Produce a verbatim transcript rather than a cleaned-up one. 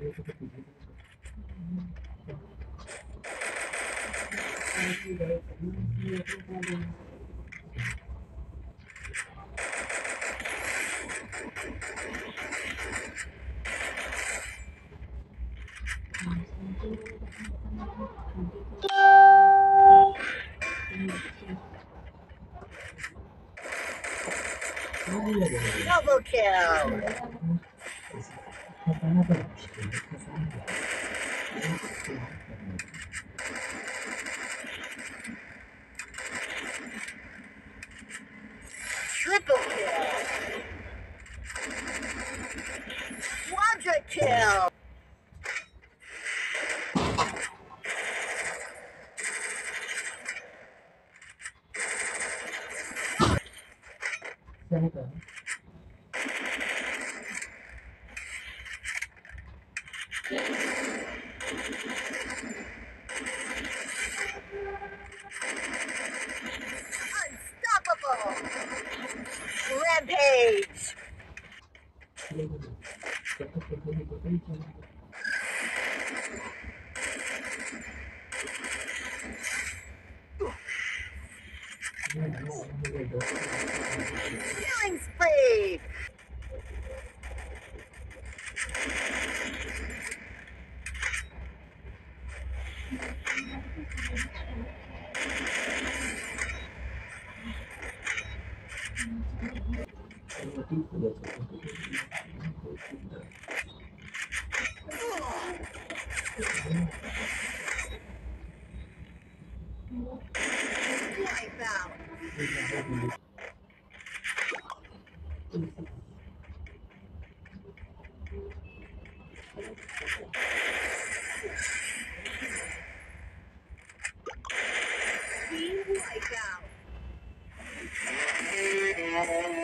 Double kill! Triple kill! Quadra kill! There we go. Rampage! Killing spree! Team wipeout.